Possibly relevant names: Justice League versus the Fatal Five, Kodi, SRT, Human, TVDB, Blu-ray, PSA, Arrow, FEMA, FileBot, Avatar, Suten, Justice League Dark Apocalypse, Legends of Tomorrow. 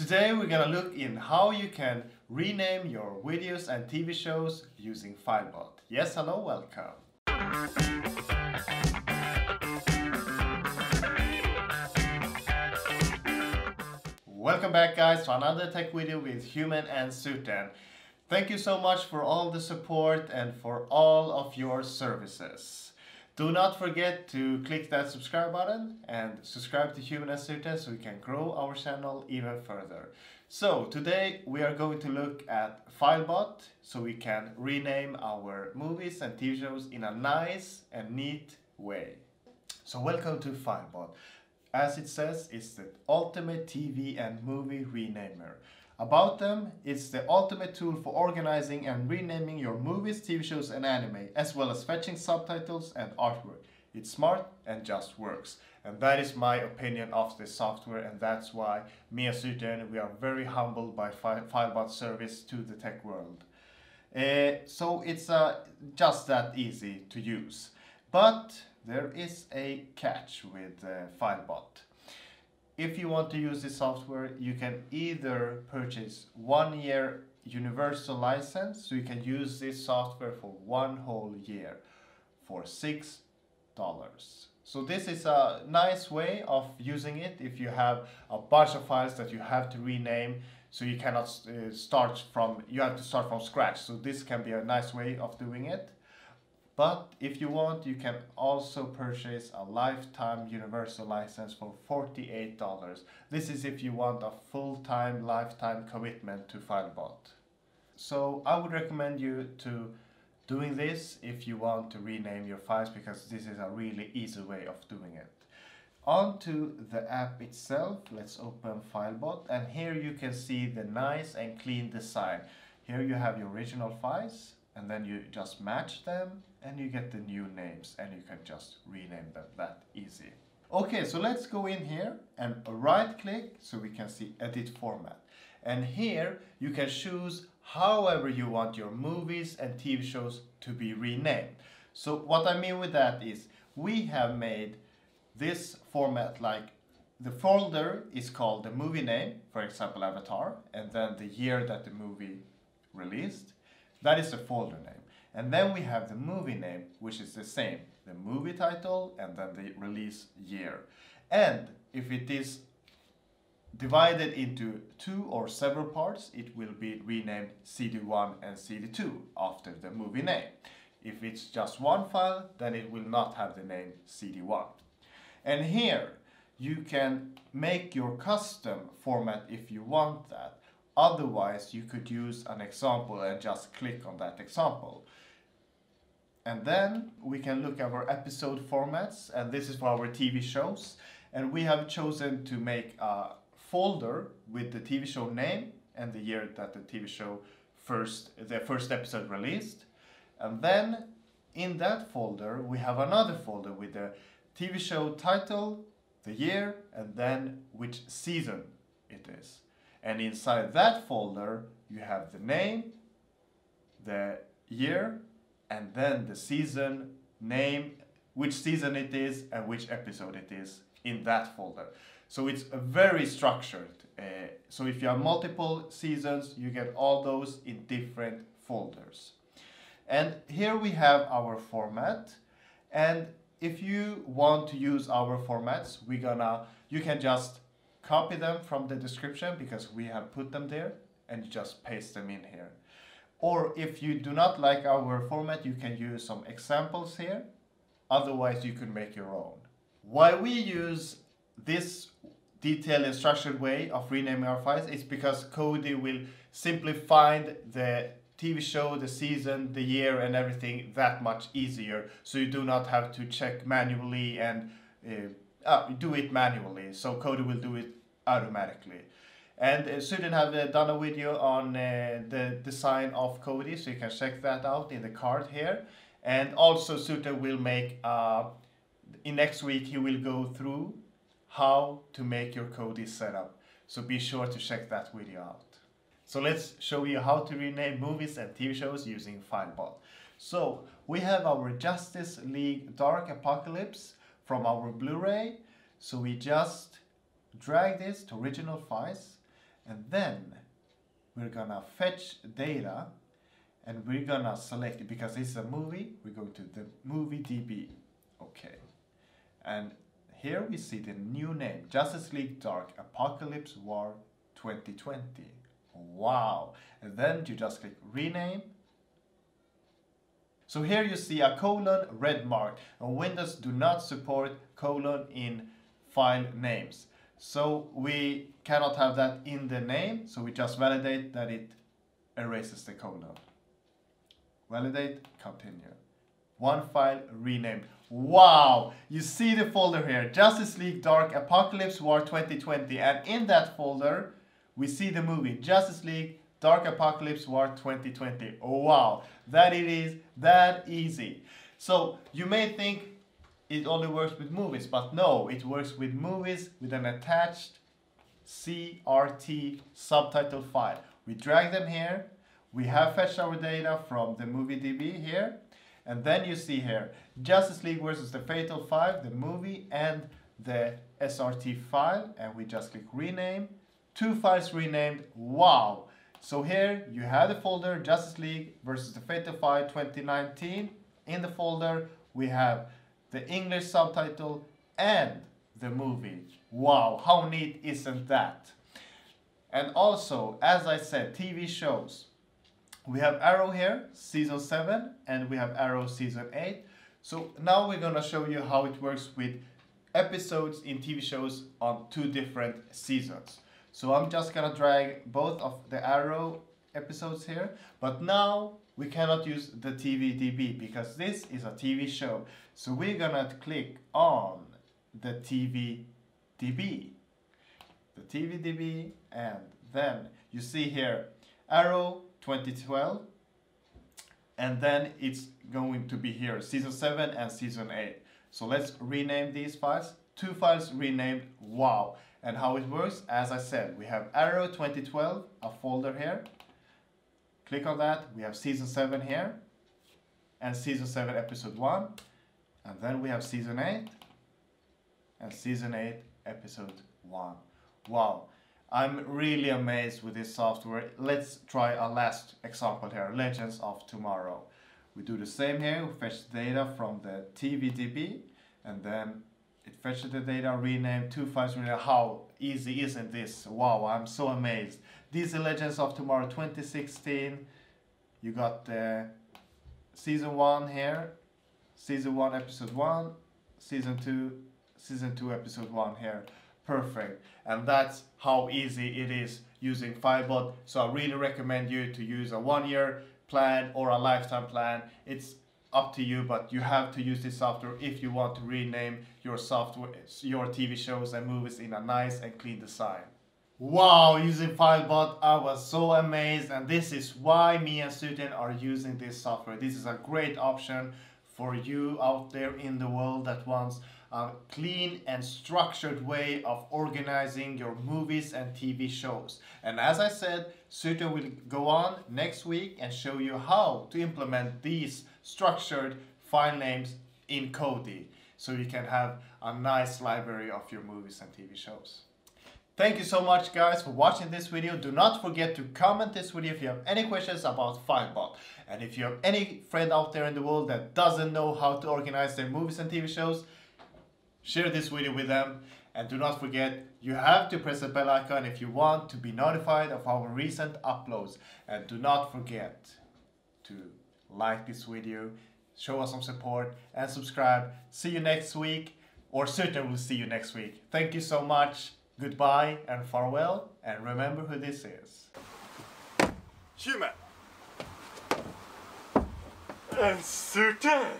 Today we're gonna look in how you can rename your videos and TV shows using FileBot. Yes, hello, welcome. Welcome back guys to another tech video with Human and Suten. Thank you so much for all the support and for all of your services. Do not forget to click that subscribe button and subscribe to Human and Suten so we can grow our channel even further. So today we are going to look at FileBot so we can rename our movies and TV shows in a nice and neat way. So welcome to FileBot. As it says, it's the ultimate TV and movie renamer. About them, it's the ultimate tool for organizing and renaming your movies, TV shows and anime, as well as fetching subtitles and artwork. It's smart and just works. And that is my opinion of this software, and that's why me and Suten, we are very humbled by FileBot's service to the tech world. So it's just that easy to use. But there is a catch with FileBot. If you want to use this software, you can either purchase 1 year universal license, so you can use this software for one whole year for $6. So this is a nice way of using it if you have a bunch of files that you have to rename, so you cannot start from scratch. So this can be a nice way of doing it. But if you want, you can also purchase a lifetime universal license for $48. This is if you want a full-time, lifetime commitment to FileBot. So I would recommend you to doing this if you want to rename your files, because this is a really easy way of doing it. On to the app itself, let's open FileBot, and here you can see the nice and clean design. Here you have your original files, and then you just match them and you get the new names, and you can just rename them that easy. Okay, so let's go in here and right click so we can see edit format. And here you can choose however you want your movies and TV shows to be renamed. So what I mean with that is we have made this format like the folder is called the movie name, for example Avatar, and then the year that the movie released. That is the folder name. And then we have the movie name, which is the same, the movie title and then the release year. And if it is divided into two or several parts, it will be renamed CD1 and CD2 after the movie name. If it's just one file, then it will not have the name CD1. And here you can make your custom format if you want that. Otherwise, you could use an example and just click on that example. And then we can look at our episode formats, and this is for our TV shows. And we have chosen to make a folder with the TV show name and the year that the TV show the first episode released. And then in that folder, we have another folder with the TV show title, the year, and then which season it is. And inside that folder, you have the name, the year, and then the season name, which season it is, and which episode it is in that folder. So it's very structured. So if you have multiple seasons, you get all those in different folders. And here we have our format. And if you want to use our formats, you can just copy them from the description, because we have put them there, and you just paste them in here. Or if you do not like our format, you can use some examples here. Otherwise, you can make your own. Why we use this detailed and structured way of renaming our files is because Kodi will simply find the TV show, the season, the year, and everything that much easier. So you do not have to check manually and do it manually, so Kodi will do it automatically. And Suten have done a video on the design of Kodi, so you can check that out in the card here. And also Suten will make, in next week he will go through how to make your Kodi setup. So be sure to check that video out. So let's show you how to rename movies and TV shows using FileBot. So we have our Justice League Dark Apocalypse from our Blu-ray, so we just drag this to original files, and then we're gonna fetch data and we're gonna select it because it's a movie. We go to the movie DB, okay, and here we see the new name, Justice League Dark Apocalypse War 2020. Wow. And then you just click rename. So here you see a colon red mark, and Windows do not support colon in file names. So we cannot have that in the name, so we just validate that it erases the colon. Validate, continue. One file renamed. Wow! You see the folder here, Justice League Dark Apocalypse War 2020, and in that folder we see the movie Justice League Dark Apocalypse War 2020. Oh, wow, that it is that easy. So you may think it only works with movies, but no, it works with movies with an attached SRT subtitle file. We drag them here, we have fetched our data from the movie DB here, and then you see here Justice League versus the Fatal Five, the movie, and the SRT file, and we just click rename. Two files renamed. Wow! So here you have the folder Justice League versus the Fatal Five 2019. In the folder we have the English subtitle and the movie. Wow, how neat isn't that? And also, as I said, TV shows. We have Arrow here, season 7, and we have Arrow season 8. So now we're gonna show you how it works with episodes in TV shows on two different seasons. So I'm just gonna drag both of the Arrow episodes here, but now we cannot use the TVDB because this is a TV show. So we're gonna click on the TVDB. The TVDB, and then you see here Arrow 2012, and then it's going to be here season 7 and season 8. So let's rename these files. Two files renamed. Wow. And how it works, as I said, we have Arrow 2012, a folder here. Click on that, we have season 7 here, and season 7 episode 1, and then we have season 8, and season 8 episode 1. Wow, I'm really amazed with this software. Let's try a last example here, Legends of Tomorrow. We do the same here, we fetch data from the TVDB, and then it fetched the data, renamed, two files renamed. How easy isn't this? Wow, I'm so amazed. These are Legends of Tomorrow 2016. You got the season 1 here, season 1 episode 1, season 2, season 2 episode 1 here. Perfect. And that's how easy it is using FileBot. So I really recommend you to use a 1-year plan or a lifetime plan. It's up to you, but you have to use this software if you want to rename your software, your TV shows and movies in a nice and clean design. Wow, using FileBot, I was so amazed, and this is why me and Suten are using this software. This is a great option for you out there in the world that wants a clean and structured way of organizing your movies and TV shows. And as I said, Suten will go on next week and show you how to implement these structured file names in Kodi, so you can have a nice library of your movies and TV shows. Thank you so much, guys, for watching this video. Do not forget to comment this video if you have any questions about FileBot. And if you have any friend out there in the world that doesn't know how to organize their movies and TV shows, share this video with them. And do not forget, you have to press the bell icon if you want to be notified of our recent uploads. And do not forget to like this video, show us some support, and subscribe. See you next week, or Suten will see you next week. Thank you so much. Goodbye and farewell, and remember who this is. Human and Suten.